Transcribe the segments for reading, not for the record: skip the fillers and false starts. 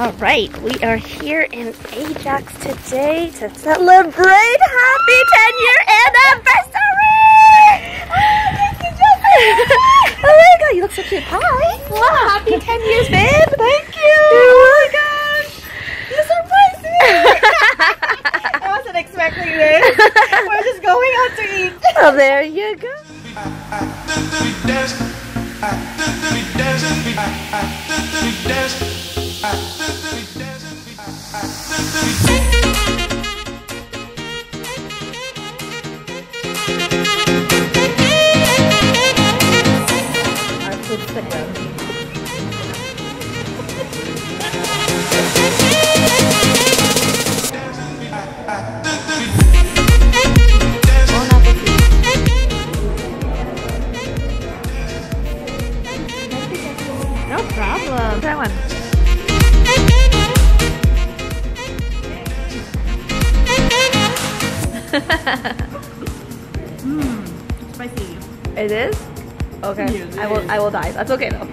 All right, we are here in Ajax today to celebrate happy 10-year anniversary! Oh, thank you, Jessica! Oh my god, you look so cute. Hi! Wow, happy 10 years, babe! Thank you! Oh my gosh! You surprised me! I wasn't expecting this. We're just going out to eat. Oh, there you go. No problem. That one. Spicy. It is? Okay. Yes, I will die. That's okay though.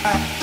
Dancing,